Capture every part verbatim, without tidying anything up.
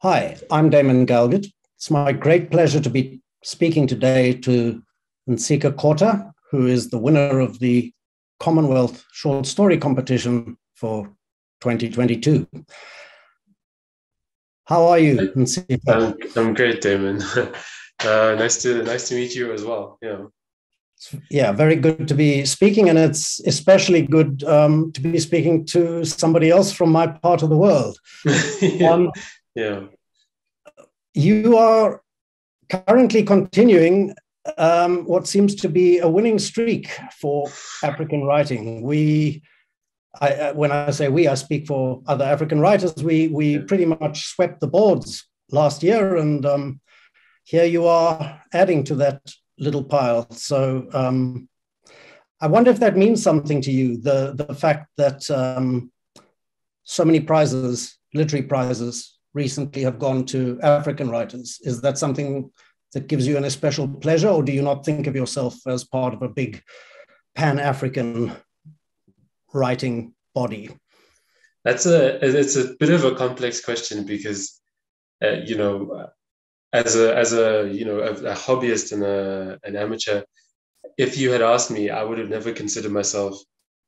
Hi, I'm Damon Galgut. It's my great pleasure to be speaking today to Ntsika Kota, who is the winner of the Commonwealth Short Story Competition for twenty twenty-two. How are you, Ntsika? I'm, I'm great, Damon. Uh, nice to nice to meet you as well. Yeah, yeah, very good to be speaking, and it's especially good um, to be speaking to somebody else from my part of the world. yeah. Um, yeah, you are currently continuing um, what seems to be a winning streak for African writing. We. I, when I say we, I speak for other African writers. We we pretty much swept the boards last year, and um, here you are adding to that little pile. So um, I wonder if that means something to you, the, the fact that um, so many prizes, literary prizes, recently have gone to African writers. Is that something that gives you an especial pleasure, or do you not think of yourself as part of a big pan-African writing body? That's a it's a bit of a complex question because uh, you know, as a as a you know a, a hobbyist and a an amateur, if you had asked me, I would have never considered myself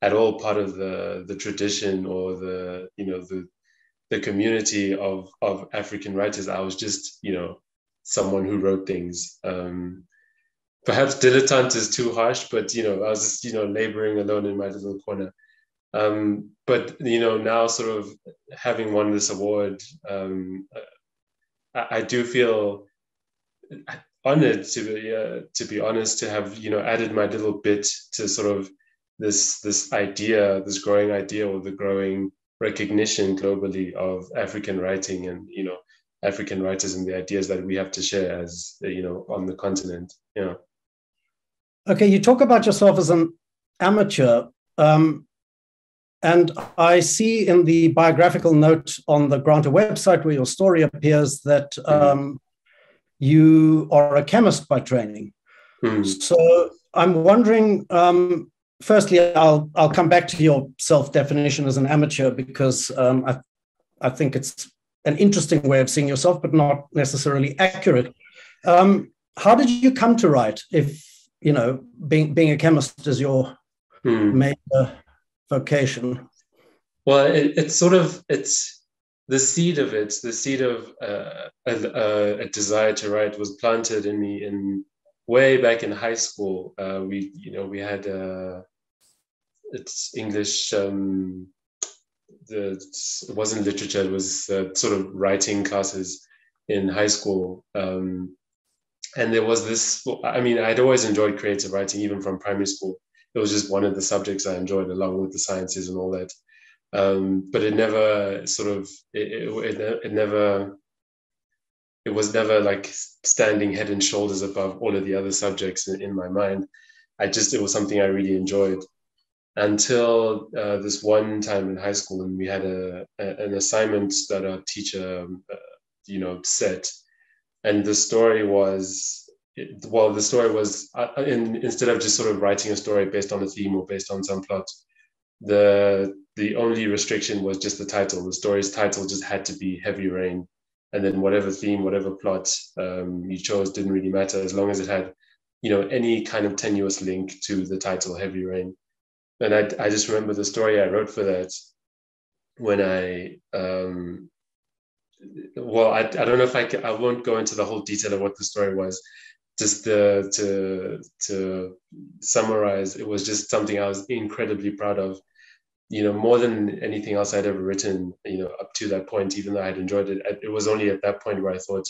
at all part of the the tradition or the you know the the community of of African writers. I was just you know someone who wrote things. Um, perhaps dilettante is too harsh, but you know I was just you know laboring alone in my little corner. Um, but, you know, now sort of having won this award, um, I, I do feel honored to be, uh, to be honest, to have, you know, added my little bit to sort of this, this idea, this growing idea or the growing recognition globally of African writing and, you know, African writers and the ideas that we have to share as, you know, on the continent. Yeah. Okay. You talk about yourself as an amateur. Um... And I see in the biographical note on the Granta website where your story appears that um, you are a chemist by training. Mm. So I'm wondering, um, firstly, I'll, I'll come back to your self-definition as an amateur because um, I, I think it's an interesting way of seeing yourself, but not necessarily accurate. Um, how did you come to write if, you know, being, being a chemist is your mm. major vocation? Well, it, it's sort of, it's the seed of it, the seed of uh, a, a desire to write was planted in me in way back in high school. Uh, we, you know, we had, uh, it's English, um, the, it wasn't literature, it was uh, sort of writing classes in high school. Um, and there was this, I mean, I'd always enjoyed creative writing, even from primary school. It was just one of the subjects I enjoyed along with the sciences and all that. Um, but it never sort of, it, it, it never, it was never like standing head and shoulders above all of the other subjects in, in my mind. I just, it was something I really enjoyed until uh, this one time in high school, and we had a, a an assignment that our teacher, uh, you know, set. And the story was, It, well, the story was, uh, in, instead of just sort of writing a story based on a theme or based on some plot, the the only restriction was just the title. The story's title just had to be Heavy Rain. And then whatever theme, whatever plot um, you chose didn't really matter as long as it had, you know, any kind of tenuous link to the title Heavy Rain. And I, I just remember the story I wrote for that when I... Um, well, I, I don't know if I can, I won't go into the whole detail of what the story was. Just the, to to summarize, it was just something I was incredibly proud of, you know, more than anything else I'd ever written, you know, up to that point, even though I'd enjoyed it. It was only at that point where I thought,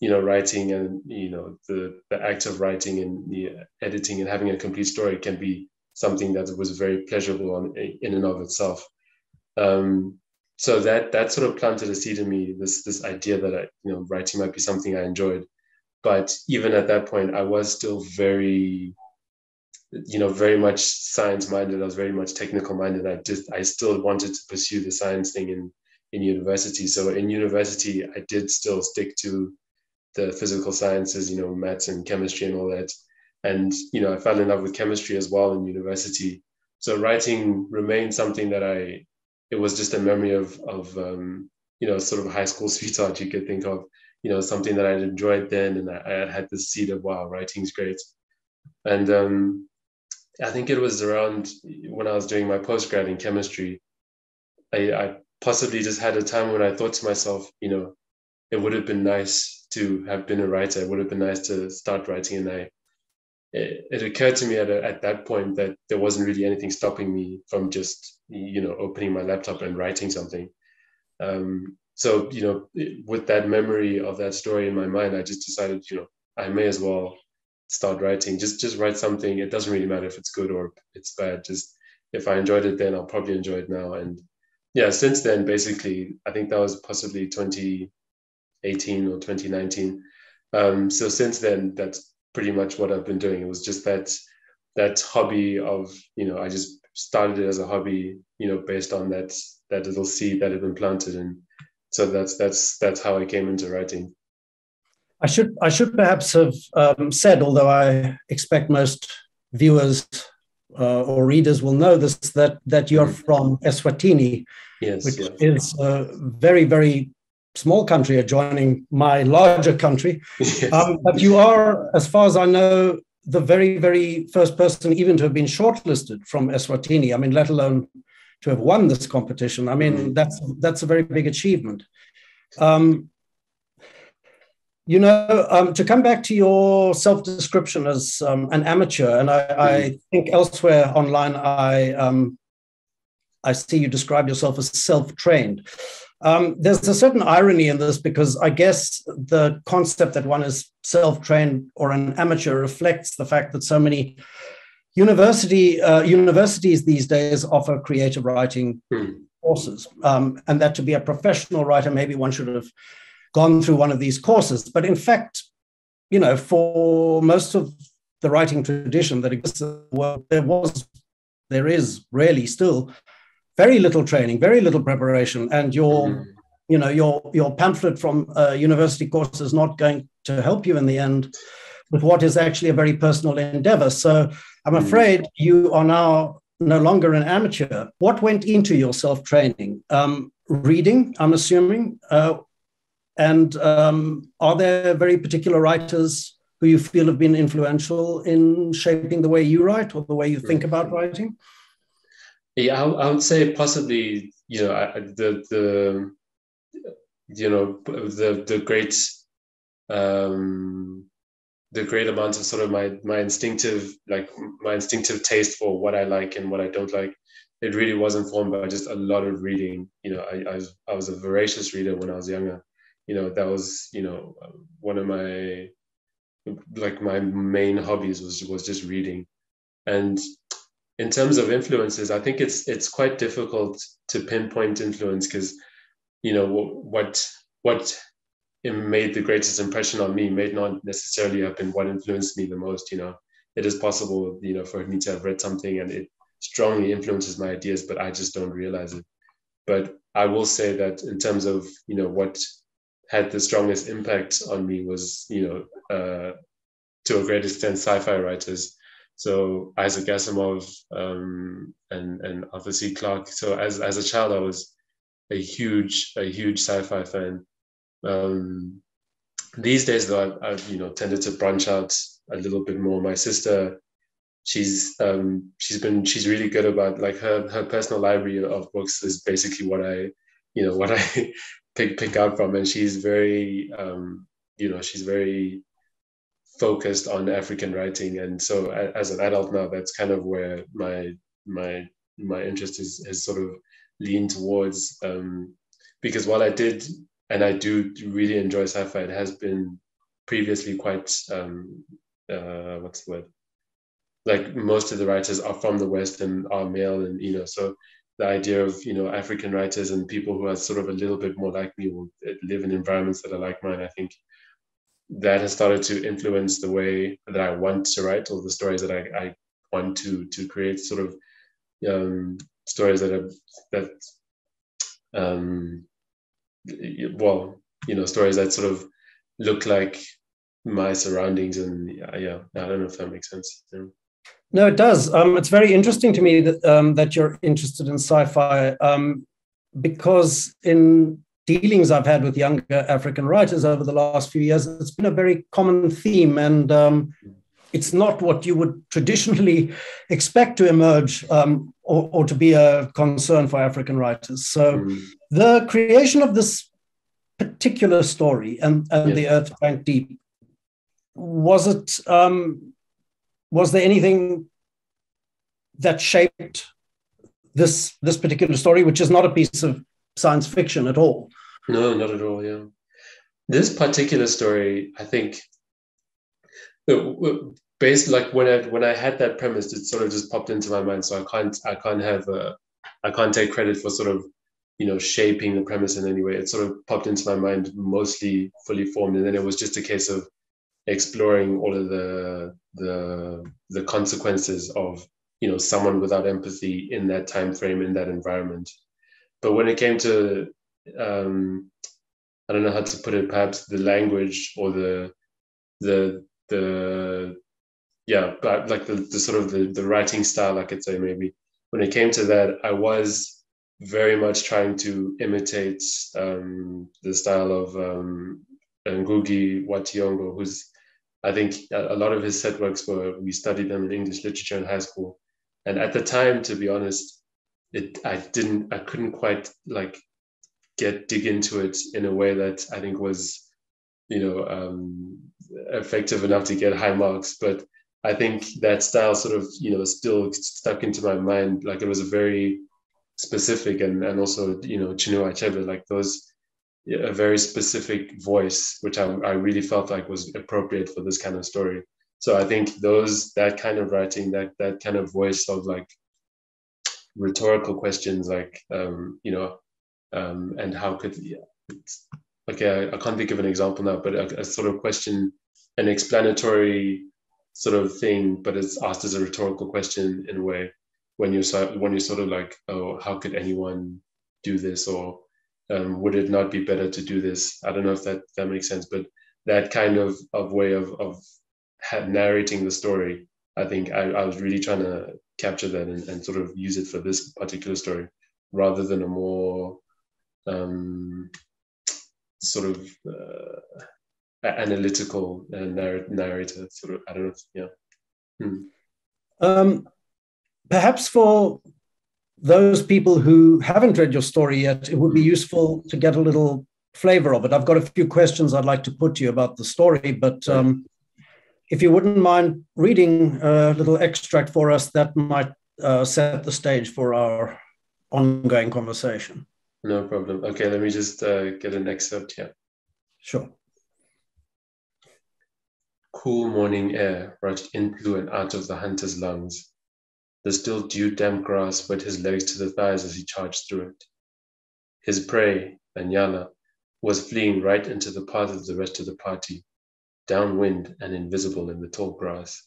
you know, writing and, you know, the, the act of writing and the editing and having a complete story can be something that was very pleasurable on, in and of itself. Um, so that that sort of planted a seed in me, this this idea that, I, you know, writing might be something I enjoyed. But even at that point, I was still very, you know, very much science-minded. I was very much technical-minded. I just, I still wanted to pursue the science thing in, in university. So in university, I did still stick to the physical sciences, you know, maths and chemistry and all that. And, you know, I fell in love with chemistry as well in university. So writing remained something that I, it was just a memory of, of um, you know, sort of high school sweetheart you could think of, you know, something that I enjoyed then. And I, I had this seed of, wow, writing's great. And um, I think it was around when I was doing my postgrad in chemistry, I, I possibly just had a time when I thought to myself, you know, it would have been nice to have been a writer. It would have been nice to start writing. And I, it, it occurred to me at, a, at that point that there wasn't really anything stopping me from just, you know, opening my laptop and writing something. Um, so, you know, with that memory of that story in my mind, I just decided, you know, I may as well start writing, just, just write something. It doesn't really matter if it's good or it's bad. Just if I enjoyed it then, I'll probably enjoy it now. And yeah, since then, basically, I think that was possibly twenty eighteen or twenty nineteen. Um, so since then, that's pretty much what I've been doing. It was just that, that hobby of, you know, I just started it as a hobby, you know, based on that, that little seed that had been planted. And so that's, that's, that's how I came into writing. I should, I should perhaps have um, said, although I expect most viewers Uh, or readers will know this, that that you're from Eswatini, yes, which yes. is a very, very small country adjoining my larger country. Yes. Um, but you are, as far as I know, the very, very first person even to have been shortlisted from Eswatini, I mean, let alone to have won this competition. I mean, that's, that's a very big achievement. Um, You know, um, to come back to your self-description as um, an amateur, and I, I think elsewhere online, I um, I see you describe yourself as self-trained. Um, there's a certain irony in this because I guess the concept that one is self-trained or an amateur reflects the fact that so many university uh, universities these days offer creative writing courses, um, and that to be a professional writer, maybe one should have gone through one of these courses. But in fact, you know, for most of the writing tradition that exists in the world, there was, there is really still very little training, very little preparation. And your, mm-hmm. you know, your, your pamphlet from a university course is not going to help you in the end with what is actually a very personal endeavor. So I'm mm-hmm. afraid you are now no longer an amateur. What went into your self-training? Um, reading, I'm assuming. Uh, And um, are there very particular writers who you feel have been influential in shaping the way you write or the way you think about writing? Yeah, I, I would say possibly, you know, I, the, the, you know, the, the great, um, the great amount of sort of my, my instinctive, like my instinctive taste for what I like and what I don't like. It really was informed by just a lot of reading. You know, I, I, I was a voracious reader when I was younger. You know, that was, you know, one of my, like my main hobbies was, was just reading. And in terms of influences, I think it's, it's quite difficult to pinpoint influence because, you know, what, what made the greatest impression on me may not necessarily have been what influenced me the most. You know, it is possible, you know, for me to have read something and it strongly influences my ideas, but I just don't realize it. But I will say that in terms of, you know, what had the strongest impact on me was, you know, uh, to a great extent, sci-fi writers. So Isaac Asimov um, and, and Arthur C. Clarke. So as, as a child, I was a huge, a huge sci-fi fan. Um, these days, though, I, I've, you know, tended to branch out a little bit more. My sister, she's, um, she's been, she's really good about, like, her, her personal library of books is basically what I, you know, what I, pick pick up from, and she's very, um, you know, she's very focused on African writing. And so a, as an adult now, that's kind of where my, my, my interest is, is sort of leaned towards, um, because while I did, and I do really enjoy sci-fi, it has been previously quite, um, uh, what's the word? Like most of the writers are from the West and are male and, you know, so the idea of, you know, African writers and people who are sort of a little bit more like me will live in environments that are like mine. I think that has started to influence the way that I want to write or the stories that I, I want to to create, sort of um, stories that are, that, um, well, you know, stories that sort of look like my surroundings. And yeah, yeah, I don't know if that makes sense. No, it does. Um, it's very interesting to me that um, that you're interested in sci-fi, um, because in dealings I've had with younger African writers over the last few years, it's been a very common theme, and um, it's not what you would traditionally expect to emerge um, or, or to be a concern for African writers. So mm. the creation of this particular story and, and yes. the Earth Drank Deep, was it, um, was there anything that shaped this, this particular story, which is not a piece of science fiction at all? No, not at all, yeah. This particular story, I think, based like when I when I had that premise, it sort of just popped into my mind. So I can't I can't have a, I can't take credit for sort of, you know, shaping the premise in any way. It sort of popped into my mind, mostly fully formed, and then it was just a case of exploring all of the the the consequences of, you know, someone without empathy in that time frame, in that environment. But when it came to, um, I don't know how to put it, perhaps the language or the, the, the, yeah, but like the, the sort of the, the writing style, I could say maybe, when it came to that, I was very much trying to imitate um, the style of um, Ngugi wa Thiong'o, who's, I think a lot of his set works were, we studied them in English literature in high school. And at the time, to be honest, It, I didn't, I couldn't quite like get dig into it in a way that I think was, you know, um, effective enough to get high marks. But I think that style sort of, you know, still stuck into my mind. Like it was a very specific and, and also, you know, Chinua Achebe, like those, a very specific voice, which I, I really felt like was appropriate for this kind of story. So I think those, that kind of writing, that that kind of voice of like, rhetorical questions like, um, you know, um, and how could, yeah, okay, I, I can't think of an example now, but a, a sort of question, an explanatory sort of thing, but it's asked as a rhetorical question in a way when you're, so, when you're sort of like, oh, how could anyone do this? Or um, would it not be better to do this? I don't know if that, that makes sense, but that kind of, of way of, of narrating the story, I think I, I was really trying to capture that and, and sort of use it for this particular story rather than a more um, sort of uh, analytical uh, narr narrator sort of, I don't know, yeah. Hmm. Um, perhaps for those people who haven't read your story yet, it would be useful to get a little flavor of it. I've got a few questions I'd like to put to you about the story, but um, if you wouldn't mind reading a little extract for us, that might uh, set the stage for our ongoing conversation. No problem. Okay, let me just uh, get an excerpt here. Sure. Cool morning air rushed in through and out of the hunter's lungs. The still dew damp grass wet his legs to the thighs as he charged through it. His prey, the Nyala, was fleeing right into the path of the rest of the party, downwind and invisible in the tall grass.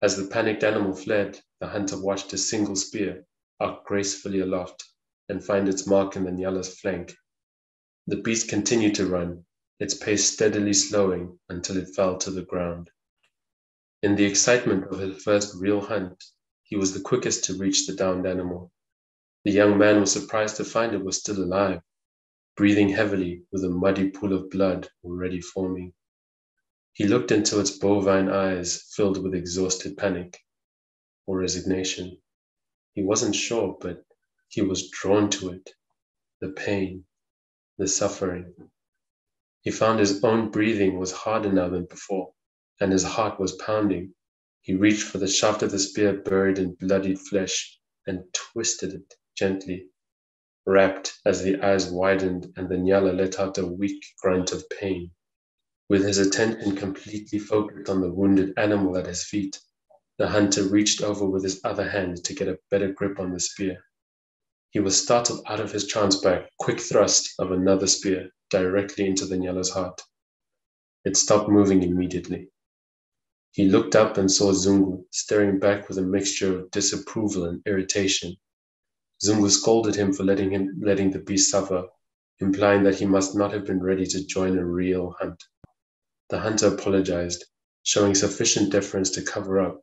As the panicked animal fled, the hunter watched a single spear arc gracefully aloft and find its mark in the Nyala's flank. The beast continued to run, its pace steadily slowing until it fell to the ground. In the excitement of his first real hunt, he was the quickest to reach the downed animal. The young man was surprised to find it was still alive, breathing heavily with a muddy pool of blood already forming. He looked into its bovine eyes filled with exhausted panic or resignation. He wasn't sure, but he was drawn to it, the pain, the suffering. He found his own breathing was harder now than before, and his heart was pounding. He reached for the shaft of the spear buried in bloodied flesh and twisted it gently, wrapped as the eyes widened and the Nyala let out a weak grunt of pain. With his attention completely focused on the wounded animal at his feet, the hunter reached over with his other hand to get a better grip on the spear. He was startled out of his trance by a quick thrust of another spear directly into the Nyala's heart. It stopped moving immediately. He looked up and saw Zungu staring back with a mixture of disapproval and irritation. Zungu scolded him for letting him letting the beast suffer, implying that he must not have been ready to join a real hunt. The hunter apologized, showing sufficient deference to cover up,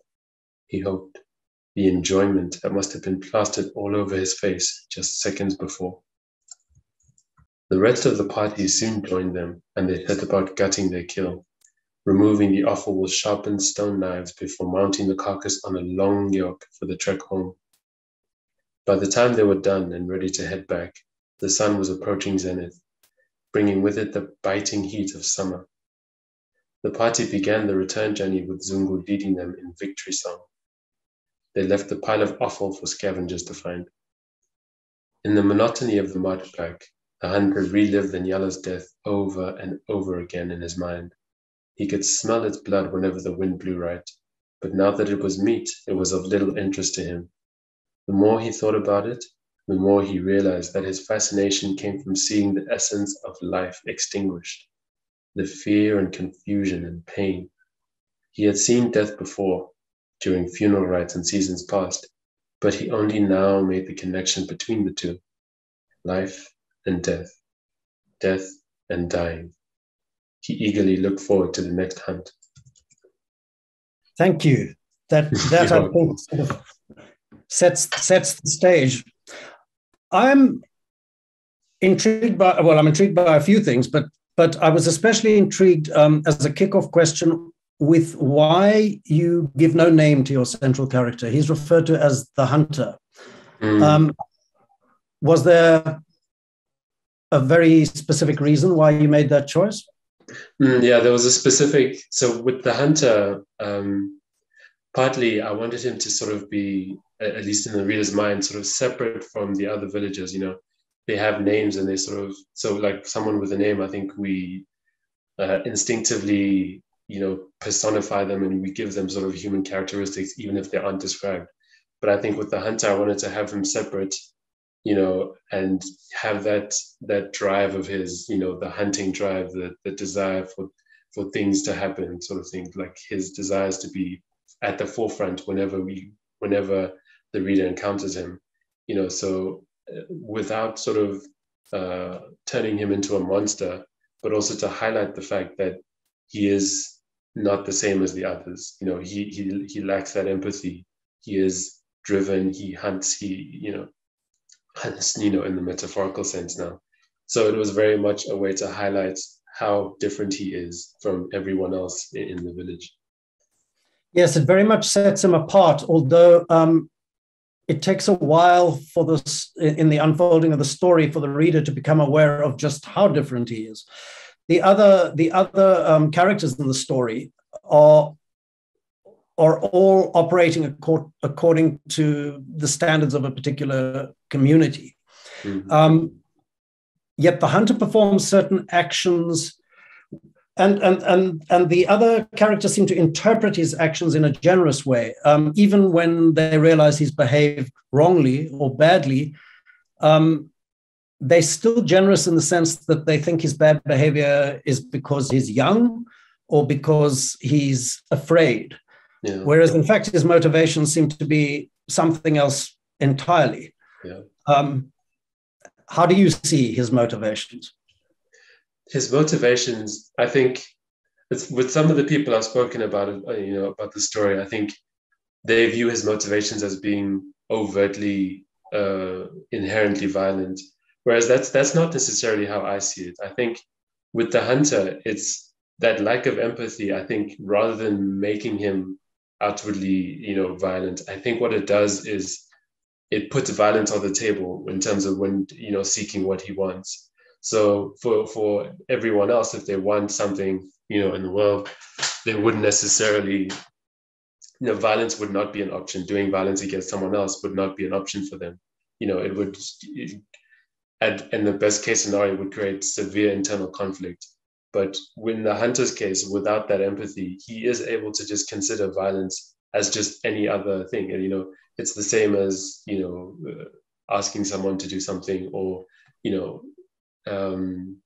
he hoped, the enjoyment that must have been plastered all over his face just seconds before. The rest of the party soon joined them, and they set about gutting their kill, removing the offal with sharpened stone knives before mounting the carcass on a long yoke for the trek home. By the time they were done and ready to head back, the sun was approaching zenith, bringing with it the biting heat of summer. The party began the return journey with Zungu leading them in victory song. They left the pile of offal for scavengers to find. In the monotony of the march back, the hunter relived the Nyala's death over and over again in his mind. He could smell its blood whenever the wind blew right, but now that it was meat, it was of little interest to him. The more he thought about it, the more he realized that his fascination came from seeing the essence of life extinguished, the fear and confusion and pain. He had seen death before, during funeral rites in seasons past, but he only now made the connection between the two, life and death, death and dying. He eagerly looked forward to the next hunt. Thank you. That, that I think sort of sets, sets the stage. I'm intrigued by, well, I'm intrigued by a few things, but But I was especially intrigued um, as a kickoff question with why you give no name to your central character. He's referred to as the hunter. Mm. Um, was there a very specific reason why you made that choice? Mm, yeah, there was a specific. So with the hunter, um, partly I wanted him to sort of be, at least in the reader's mind, sort of separate from the other villagers, you know. They have names and they sort of, so like someone with a name, I think we uh, instinctively, you know, personify them and we give them sort of human characteristics, even if they aren't described. But I think with the hunter, I wanted to have him separate, you know, and have that that drive of his, you know, the hunting drive, the, the desire for, for things to happen, sort of thing, like his desires to be at the forefront whenever we, whenever the reader encounters him, you know, so without sort of uh, turning him into a monster, but also to highlight the fact that he is not the same as the others. You know, he he he lacks that empathy. He is driven. He hunts. He you know hunts. You know, in the metaphorical sense now. So it was very much a way to highlight how different he is from everyone else in, in the village. Yes, it very much sets him apart. Although. Um... It takes a while for this in the unfolding of the story for the reader to become aware of just how different he is. The other the other um, characters in the story are are all operating acor- according to the standards of a particular community. Mm-hmm. Um, yet the hunter performs certain actions, and and and and the other characters seem to interpret his actions in a generous way, um, even when they realize he's behaved wrongly or badly. Um, they're still generous in the sense that they think his bad behavior is because he's young or because he's afraid. Yeah. Whereas in fact, his motivations seem to be something else entirely. Yeah. Um, how do you see his motivations? His motivations, I think, with some of the people I've spoken about, you know, about the story, I think they view his motivations as being overtly, uh, inherently violent. Whereas that's that's not necessarily how I see it. I think with the hunter, it's that lack of empathy. I think rather than making him outwardly, you know, violent, I think what it does is it puts violence on the table in terms of when, you know, seeking what he wants. So for, for everyone else, if they want something, you know, in the world, they wouldn't necessarily, you know, violence would not be an option. Doing violence against someone else would not be an option for them. You know, it would, it, at, in the best case scenario, would create severe internal conflict. But in the hunter's case, without that empathy, he is able to just consider violence as just any other thing. And, you know, it's the same as, you know, asking someone to do something or, you know, Um,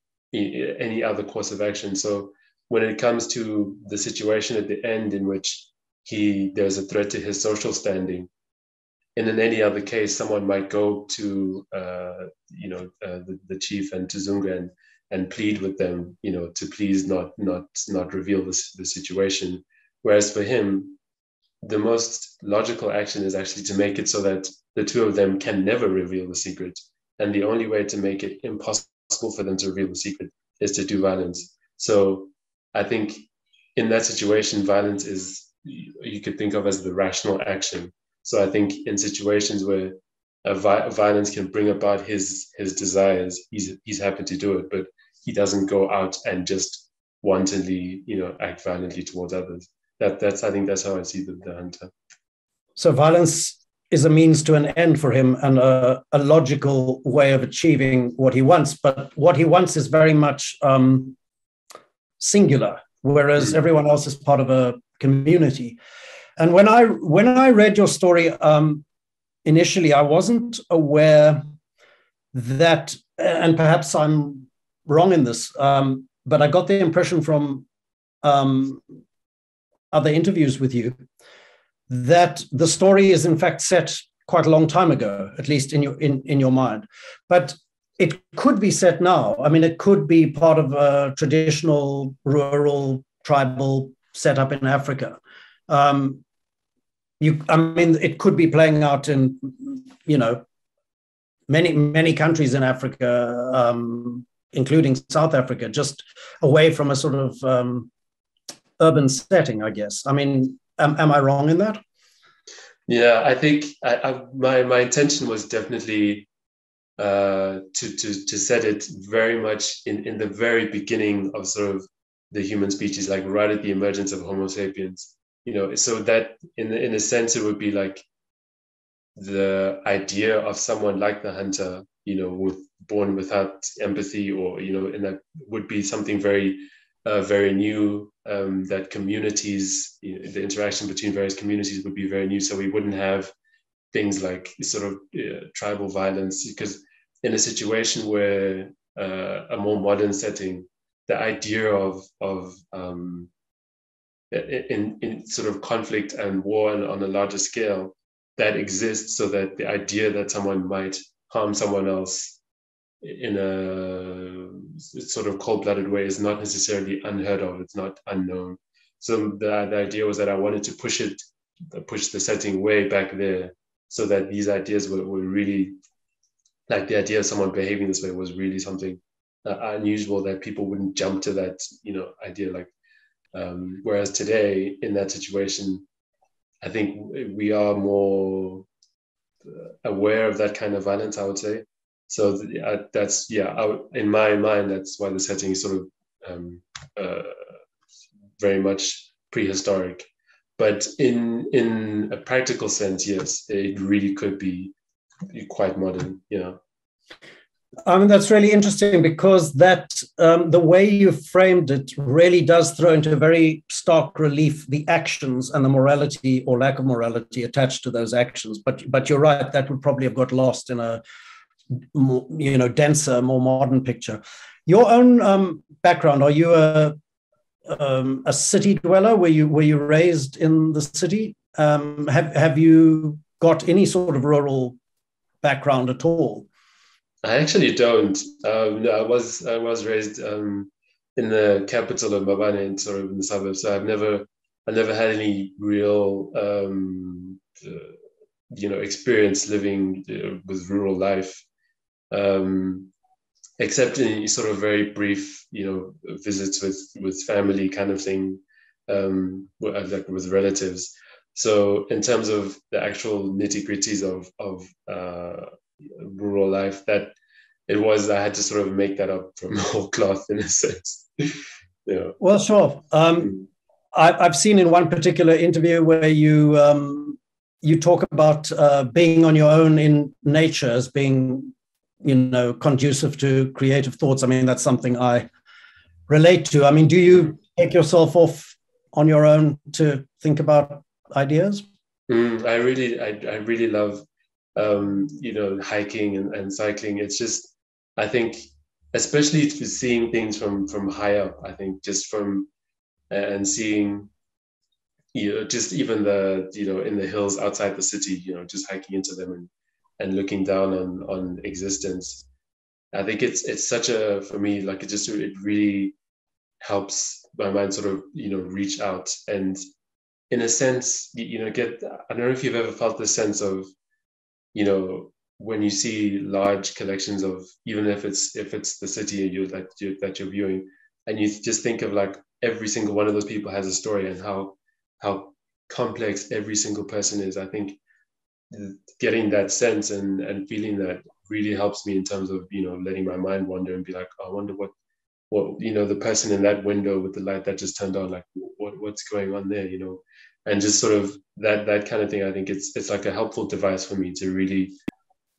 any other course of action. So when it comes to the situation at the end in which he there's a threat to his social standing, and in any other case, someone might go to uh, you know uh, the, the chief and to Zungu and and plead with them, you know, to please not not not reveal this the situation. Whereas for him, the most logical action is actually to make it so that the two of them can never reveal the secret. And the only way to make it impossible for them to reveal the secret is to do violence. So I think in that situation, violence is, you could think of as the rational action. So I think in situations where a vi violence can bring about his his desires, he's he's happy to do it, but he doesn't go out and just wantonly, you know, act violently towards others. That that's I think that's how I see the, the hunter. So violence is a means to an end for him, and a, a logical way of achieving what he wants. But what he wants is very much um, singular, whereas everyone else is part of a community. And when I when I read your story um, initially, I wasn't aware that, and perhaps I'm wrong in this, um, but I got the impression from um, other interviews with you that the story is in fact set quite a long time ago, at least in your in, in your mind. But it could be set now. I mean, it could be part of a traditional rural tribal setup in Africa. Um, you, I mean, it could be playing out in, you know, many, many countries in Africa, um, including South Africa, just away from a sort of um, urban setting, I guess. I mean, am, am I wrong in that? Yeah, I think I, I, my, my intention was definitely Uh, to, to, to set it very much in, in the very beginning of sort of the human species, like right at the emergence of Homo sapiens, you know, so that in, in a sense, it would be like the idea of someone like the hunter, you know, with, born without empathy or, you know, and that would be something very, uh, very new, um, that communities, you know, the interaction between various communities would be very new. So we wouldn't have things like sort of uh, tribal violence, because in a situation where uh, a more modern setting, the idea of of um, in, in sort of conflict and war and on a larger scale that exists, so that the idea that someone might harm someone else in a sort of cold-blooded way is not necessarily unheard of. It's not unknown. So the, the idea was that I wanted to push it, push the setting way back there, so that these ideas were, were really, like the idea of someone behaving this way was really something uh, unusual, that people wouldn't jump to that, you know, idea. Like, um, whereas today in that situation, I think we are more aware of that kind of violence, I would say. So th I, that's, yeah, I, in my mind, that's why the setting is sort of um, uh, very much prehistoric. But in in a practical sense, yes, it really could be quite modern, you know. I mean, that's really interesting, because that um, the way you framed it really does throw into very stark relief the actions and the morality or lack of morality attached to those actions. But but you're right, that would probably have got lost in a more, you know, denser, more modern picture. Your own um, background, are you a Um, a city dweller? Were you were you raised in the city? Um, have have you got any sort of rural background at all? I actually don't. Um, no, I was I was raised um, in the capital of Mbabane, and sort of in the suburbs. So I've never I never had any real um, uh, you know, experience living uh, with rural life. Um, except in sort of very brief, you know, visits with, with family kind of thing, um, like with relatives. So in terms of the actual nitty gritties of, of uh, rural life, that it was, I had to sort of make that up from whole cloth in a sense. Yeah. Well, sure. Um, I, I've seen in one particular interview where you, um, you talk about uh, being on your own in nature as being, you know, conducive to creative thoughts. I mean, that's something I relate to. I mean, do you take yourself off on your own to think about ideas? Mm, I really, I, I really love, um, you know, hiking and, and cycling. It's just, I think, especially seeing things from, from high up, I think just from, and seeing, you know, just even the, you know, in the hills outside the city, you know, just hiking into them and, and looking down on, on existence I think it's it's such a, for me, like, it just, it really helps my mind sort of, you know, reach out and, in a sense, you know, get, I don't know if you've ever felt the sense of, you know, when you see large collections of, even if it's, if it's the city you that you're, that you're viewing, and you just think of like every single one of those people has a story and how, how complex every single person is. I think getting that sense and, and feeling that really helps me in terms of, you know, letting my mind wander and be like, oh, I wonder what, what, you know, the person in that window with the light that just turned on, like what, what's going on there, you know, and just sort of that, that kind of thing. I think it's, it's like a helpful device for me to really,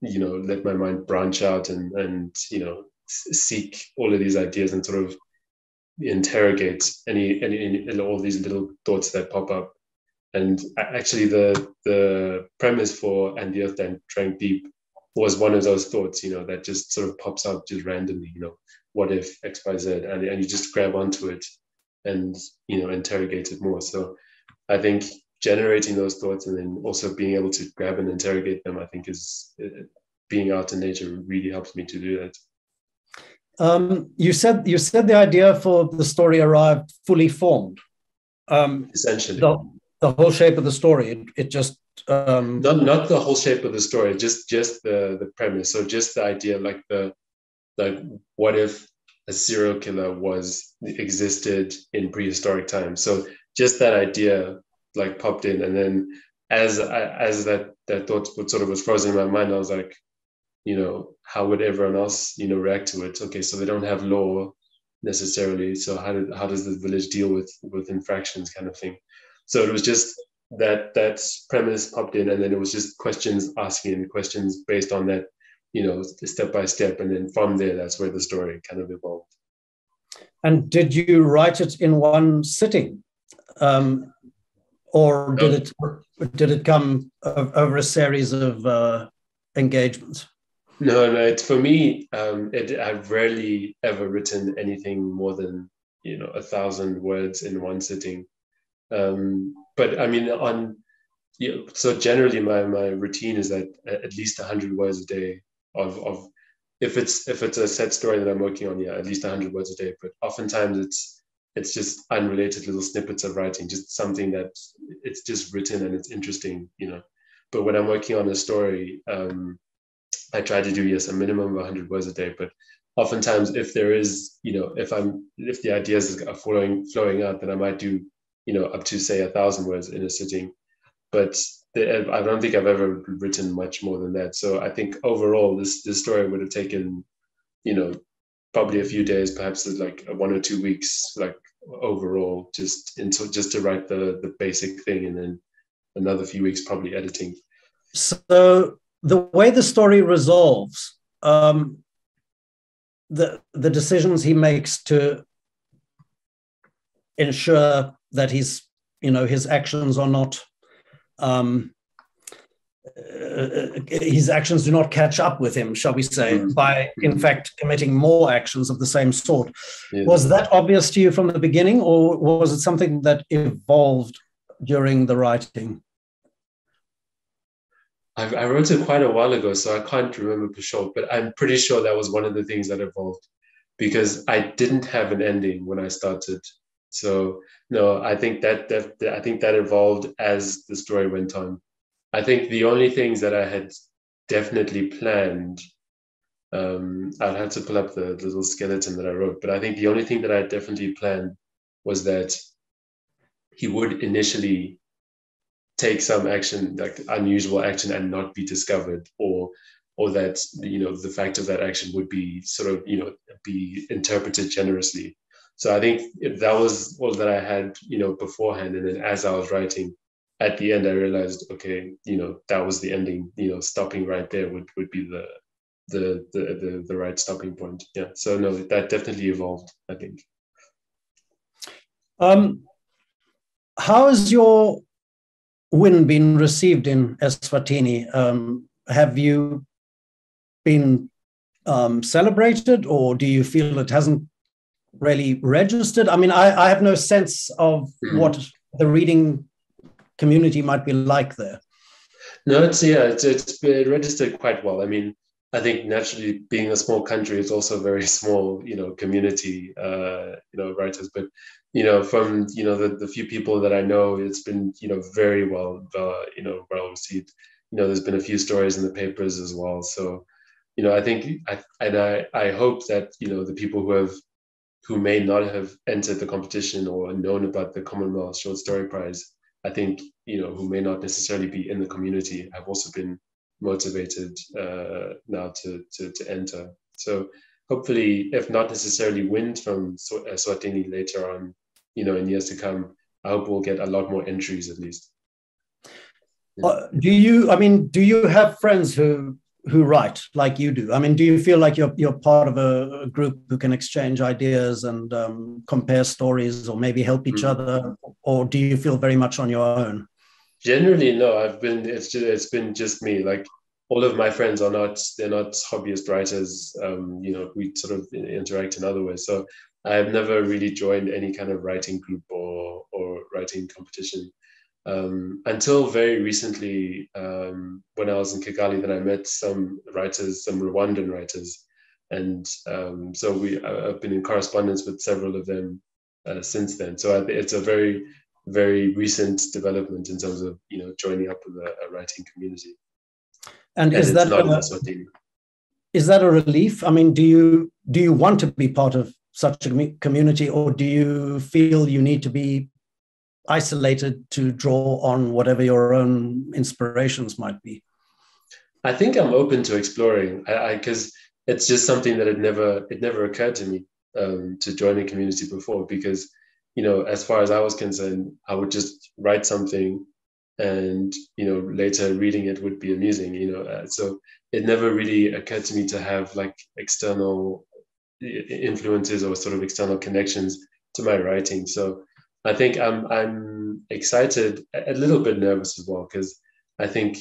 you know, let my mind branch out and, and, you know, seek all of these ideas and sort of interrogate any, any, any all these little thoughts that pop up. And actually the, the premise for And the Earth Then Drank Deep was one of those thoughts, you know, that just sort of pops up just randomly, you know, what if X, Y, Z, and, and you just grab onto it and, you know, interrogate it more. So I think generating those thoughts and then also being able to grab and interrogate them, I think is, uh, being out in nature really helps me to do that. Um, you said, you said the idea for the story arrived fully formed. Um, Essentially. The, the whole shape of the story, it, it just... Um... Not, not the whole shape of the story, just, just the, the premise. So just the idea, like the, like what if a serial killer was, existed in prehistoric times? So just that idea like popped in. And then as I, as that, that thought sort of was frozen in my mind, I was like, you know, how would everyone else, you know, react to it? Okay, so they don't have law necessarily. So how did, how does the village deal with, with infractions kind of thing? So it was just that, that premise popped in, and then it was just questions asking questions based on that, you know, step by step. And then from there, that's where the story kind of evolved. And did you write it in one sitting? Um, or did it, did it come over a series of uh, engagements? No, no, it's, for me, um, it, I've rarely ever written anything more than, you know, a thousand words in one sitting. Um, but I mean, on, you know, so generally my, my routine is that at least a hundred words a day of, of, if it's, if it's a set story that I'm working on, yeah, at least a hundred words a day, but oftentimes it's, it's just unrelated little snippets of writing, just something that it's just written and it's interesting, you know. But when I'm working on a story, um, I try to do, yes, a minimum of one hundred words a day. But oftentimes if there is, you know, if I'm, if the ideas are flowing, flowing out, then I might do, you know, up to say a thousand words in a sitting. But the, I don't think I've ever written much more than that. So I think overall this, this story would have taken, you know, probably a few days, perhaps like one or two weeks, like overall, just until, just to write the, the basic thing, and then another few weeks probably editing. So the way the story resolves, um, the, the decisions he makes to ensure that he's, you know, his actions are not, um, Uh, his actions do not catch up with him, shall we say, mm-hmm. by in fact committing more actions of the same sort. Yeah. Was that obvious to you from the beginning, or was it something that evolved during the writing? I, I wrote it quite a while ago, so I can't remember for sure, but I'm pretty sure that was one of the things that evolved, because I didn't have an ending when I started. So no, I think that, that, that I think that evolved as the story went on. I think the only things that I had definitely planned, um, I'd have to pull up the little skeleton that I wrote, but I think the only thing that I definitely planned was that he would initially take some action, like unusual action, and not be discovered, or, or that, you know, the fact of that action would be sort of, you know, be interpreted generously. So I think that was all that I had, you know, beforehand. And then as I was writing, at the end, I realized, okay, you know, that was the ending, you know, stopping right there would, would be the, the, the, the, the right stopping point. Yeah. So no, that definitely evolved, I think. Um, how has your win been received in Eswatini? Um, have you been um, celebrated, or do you feel it hasn't really registered? I mean, I, I have no sense of what the reading community might be like there. No, it's, yeah, it's, it's been registered quite well. I mean, I think naturally being a small country, it's also a very small, you know, community, uh, you know, writers. But, you know, from, you know, the, the few people that I know, it's been, you know, very well, uh, you know, well received. You know, there's been a few stories in the papers as well. So, you know, I think, I, and I, I hope that, you know, the people who have, who may not have entered the competition or known about the Commonwealth Short Story Prize, I think, you know, who may not necessarily be in the community, have also been motivated uh, now to, to, to enter. So hopefully, if not necessarily win from Eswatini later on, you know, in years to come, I hope we'll get a lot more entries at least. Yeah. Uh, do you, I mean, do you have friends who, who write like you do? I mean, do you feel like you're, you're part of a, a group who can exchange ideas and um, compare stories or maybe help each mm-hmm. other? Or do you feel very much on your own? Generally, no, I've been, it's just, it's been just me. Like all of my friends are not, they're not hobbyist writers. Um, you know, we sort of interact in other ways. So I have never really joined any kind of writing group or, or writing competition. Um, until very recently, um, when I was in Kigali, then I met some writers, some Rwandan writers. And um, so we, I've been in correspondence with several of them uh, since then. So it's a very, very recent development in terms of, you know, joining up with a, a writing community. And, and is that a, is that a relief? I mean, do you do you want to be part of such a community, or do you feel you need to be isolated to draw on whatever your own inspirations might be? I think I'm open to exploring, because it's just something that it never it never occurred to me um, to join a community before, because, you know, as far as I was concerned, I would just write something and, you know, later reading it would be amusing, you know. Uh, so it never really occurred to me to have like external influences or sort of external connections to my writing. So I think I'm, I'm excited, a little bit nervous as well, because I think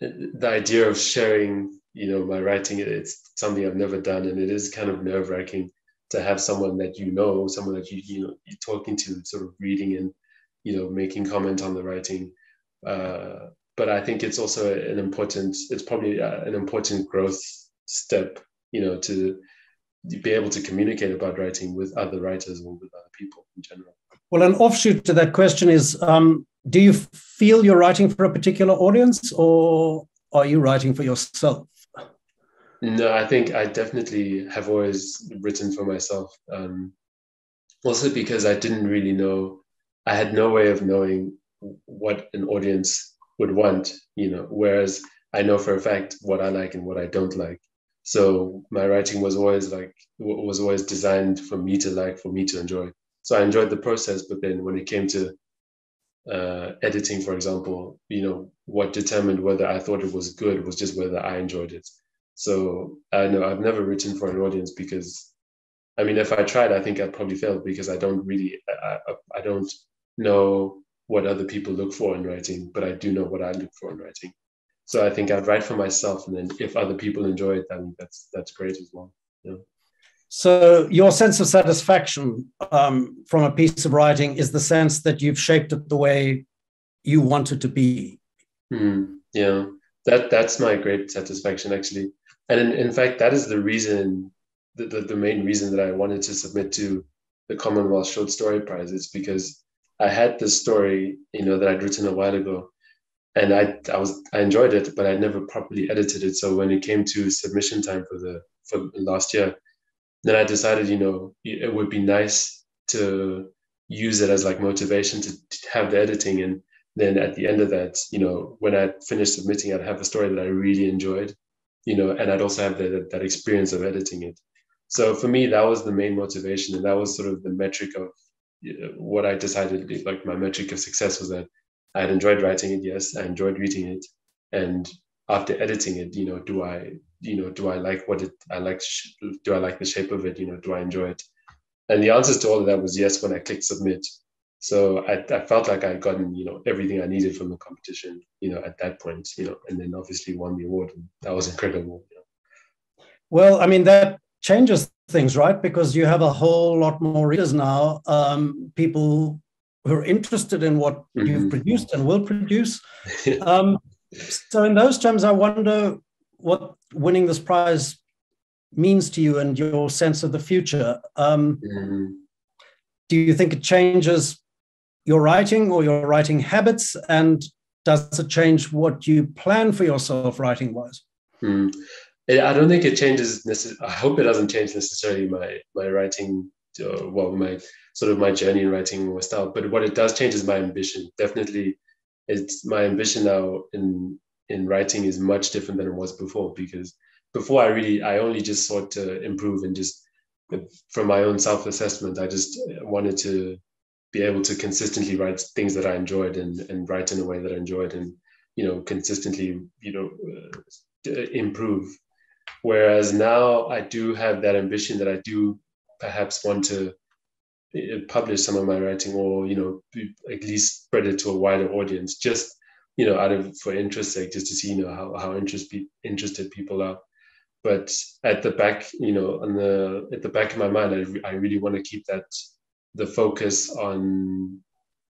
the idea of sharing, you know, my writing, it's something I've never done, and it is kind of nerve-wracking to have someone that you know, someone that you, you know, you're talking to, sort of reading and, you know, making comment on the writing. Uh, but I think it's also an important, it's probably uh, an important growth step, you know, to be able to communicate about writing with other writers or with other people in general. Well, an offshoot to that question is, um, do you feel you're writing for a particular audience, or are you writing for yourself? No, I think I definitely have always written for myself. Um, also because I didn't really know, I had no way of knowing what an audience would want, you know, whereas I know for a fact what I like and what I don't like. So my writing was always like, was always designed for me to like, for me to enjoy. So I enjoyed the process, but then when it came to uh, editing, for example, you know, what determined whether I thought it was good was just whether I enjoyed it. So I know I've never written for an audience, because, I mean, if I tried, I think I'd probably fail, because I don't really, I, I, I don't know what other people look for in writing, but I do know what I look for in writing. So I think I'd write for myself, and then if other people enjoy it, then that's, that's great as well. Yeah. So your sense of satisfaction um, from a piece of writing is the sense that you've shaped it the way you want it to be. Mm, yeah. That, that's my great satisfaction, actually. And in, in fact, that is the reason, the, the, the main reason that I wanted to submit to the Commonwealth Short Story Prize, is because I had this story, you know, that I'd written a while ago, and I, I was, I enjoyed it, but I never properly edited it. So when it came to submission time for the, for last year, then I decided, you know, it would be nice to use it as like motivation to, to have the editing. And then at the end of that, you know, when I finished submitting, I'd have a story that I really enjoyed, you know, and I'd also have the, that, that experience of editing it. So for me, that was the main motivation. And that was sort of the metric of, you know, what I decided, like my metric of success was that I had enjoyed writing it. Yes, I enjoyed reading it. And after editing it, you know, do I, you know, do I like what it, I like, do I like the shape of it? You know, do I enjoy it? And the answers to all of that was yes, when I clicked submit. So I, I felt like I'd gotten, you know, everything I needed from the competition, you know, at that point, you know, and then obviously won the award. And that was incredible. You know. Well, I mean, that changes things, right? Because you have a whole lot more readers now, um, people who are interested in what mm-hmm. you've produced and will produce. Um, so in those terms, I wonder what winning this prize means to you and your sense of the future. Um, mm. Do you think it changes your writing or your writing habits? And does it change what you plan for yourself writing-wise? Mm. I don't think it changes. I hope it doesn't change necessarily my my writing, uh, well, my sort of my journey in writing or style. But what it does change is my ambition. Definitely, it's my ambition now in in writing is much different than it was before, because before I really, I only just sought to improve, and just from my own self-assessment, I just wanted to be able to consistently write things that I enjoyed, and and write in a way that I enjoyed, and you know, consistently, you know, uh, improve. Whereas now I do have that ambition that I do perhaps want to publish some of my writing, or, you know, at least spread it to a wider audience, just, you know, out of, for interest's sake, just to see, you know, how, how interest, interested people are. But at the back, you know, on the, at the back of my mind, I, I really want to keep that, the focus on,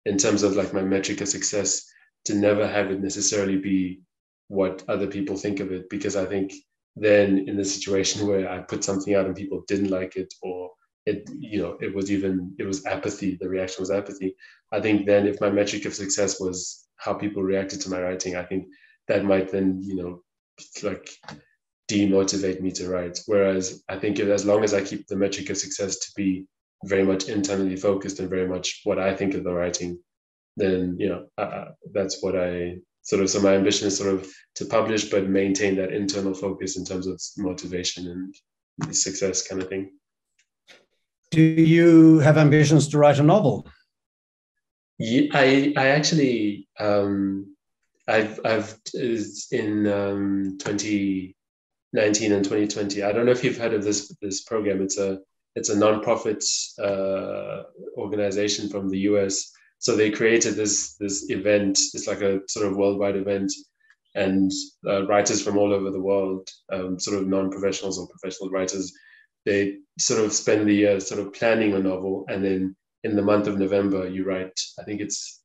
in terms of like my metric of success, to never have it necessarily be what other people think of it, because I think then in the situation where I put something out and people didn't like it, or it, you know, it was even, it was apathy, the reaction was apathy. I think then if my metric of success was how people reacted to my writing, I think that might then, you know, like demotivate me to write. Whereas I think if, as long as I keep the metric of success to be very much internally focused and very much what I think of the writing, then, you know, uh, that's what I sort of, so my ambition is sort of to publish, but maintain that internal focus in terms of motivation and success kind of thing. Do you have ambitions to write a novel? Yeah, I, I actually, um, I've, I've in um, twenty nineteen and twenty twenty, I don't know if you've heard of this, this program. It's a, it's a nonprofit uh, organization from the U S. So they created this, this event. It's like a sort of worldwide event, and uh, writers from all over the world, um, sort of non-professionals or professional writers, they sort of spend the year sort of planning a novel. And then in the month of November, you write, I think it's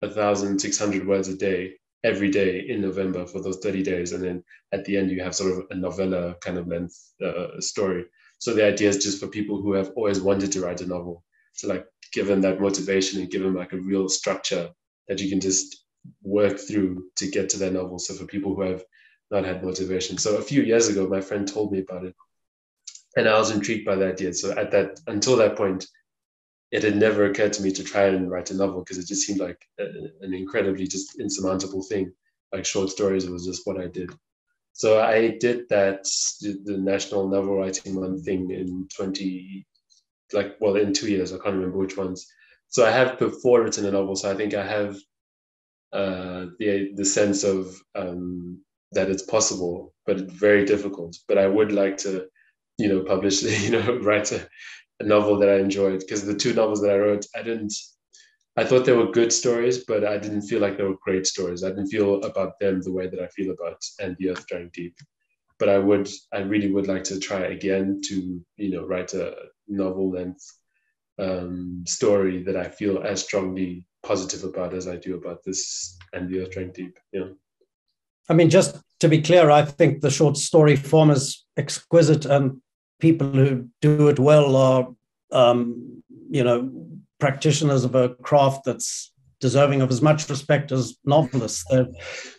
one thousand six hundred words a day, every day in November for those thirty days. And then at the end, you have sort of a novella kind of length uh, story. So the idea is just for people who have always wanted to write a novel, to like give them that motivation and give them like a real structure that you can just work through to get to their novel. So for people who have not had motivation. So a few years ago, my friend told me about it, and I was intrigued by the idea. So at that, until that point, it had never occurred to me to try and write a novel, because it just seemed like a, an incredibly just insurmountable thing. Like short stories was just what I did. So I did that, the National Novel Writing Month thing in twenty like, well, in two years, I can't remember which ones. So I have before written a novel. So I think I have uh, the the sense of um, that it's possible, but very difficult. But I would like to, you know, publish, you know, write a, a novel that I enjoyed, because the two novels that I wrote, I didn't, I thought they were good stories, but I didn't feel like they were great stories. I didn't feel about them the way that I feel about And the Earth Drank Deep. But I would, I really would like to try again to, you know, write a novel length um, story that I feel as strongly positive about as I do about this And the Earth Drank Deep. Yeah. I mean, just to be clear, I think the short story form is exquisite, and people who do it well are, um, you know, practitioners of a craft that's deserving of as much respect as novelists. They're,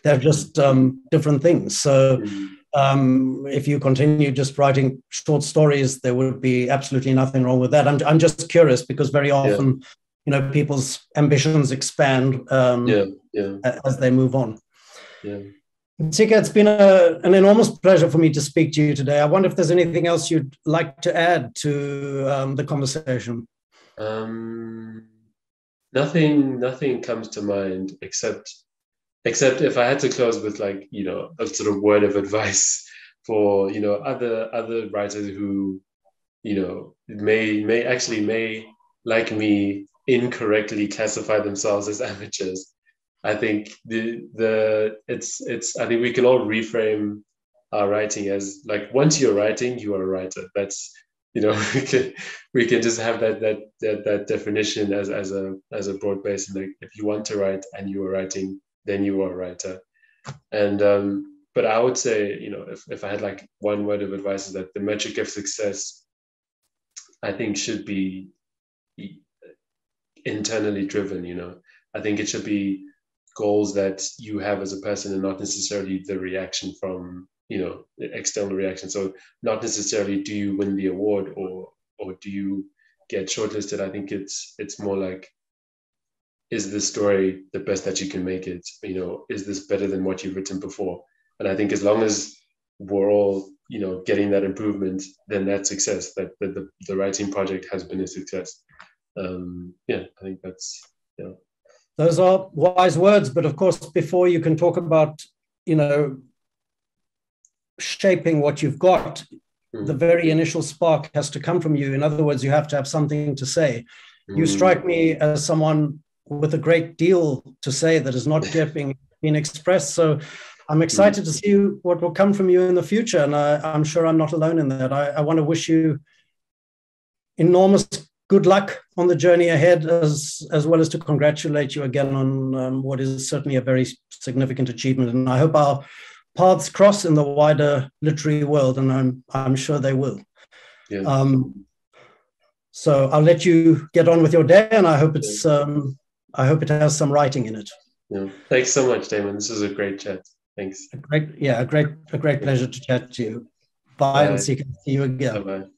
they're just um, different things. So um, if you continue just writing short stories, there would be absolutely nothing wrong with that. I'm, I'm just curious, because very often, yeah, you know, people's ambitions expand um, yeah, yeah. as they move on. Yeah. Ntsika, it's been a, an enormous pleasure for me to speak to you today. I wonder if there's anything else you'd like to add to um, the conversation. Um, nothing, nothing comes to mind, except, except if I had to close with, like, you know, a sort of word of advice for, you know, other, other writers who, you know, may, may actually may, like me, incorrectly classify themselves as amateurs. I think the, the, it's, it's, I think we can all reframe our writing as, like, once you're writing, you are a writer. That's, you know, we can, we can just have that, that, that, that definition as, as a, as a broad base. And like, if you want to write and you are writing, then you are a writer. And, um, But I would say, you know, if, if I had like one word of advice, is that the metric of success, I think, should be internally driven. You know, I think it should be goals that you have as a person and not necessarily the reaction from, you know, external reaction. So not necessarily do you win the award or or do you get shortlisted. I think it's it's more like, is this story the best that you can make it? You know, is this better than what you've written before? And I think as long as we're all, you know, getting that improvement, then that's success, that, that the, the writing project has been a success. Um, yeah, I think that's, you know. Those are wise words, but of course, before you can talk about, you know, shaping what you've got, mm. the very initial spark has to come from you. In other words, you have to have something to say. Mm. You strike me as someone with a great deal to say that is not yet being, being expressed. So I'm excited mm. to see what will come from you in the future. And I, I'm sure I'm not alone in that. I, I want to wish you enormous good luck on the journey ahead, as, as well as to congratulate you again on um, what is certainly a very significant achievement. And I hope our paths cross in the wider literary world, and I'm, I'm sure they will. Yeah. Um, so I'll let you get on with your day, and I hope it's, um, I hope it has some writing in it. Yeah. Thanks so much, Damon. This is a great chat. Thanks. A great, yeah, a great, a great pleasure to chat to you. Bye, Bye. and see, see you again. Bye-bye.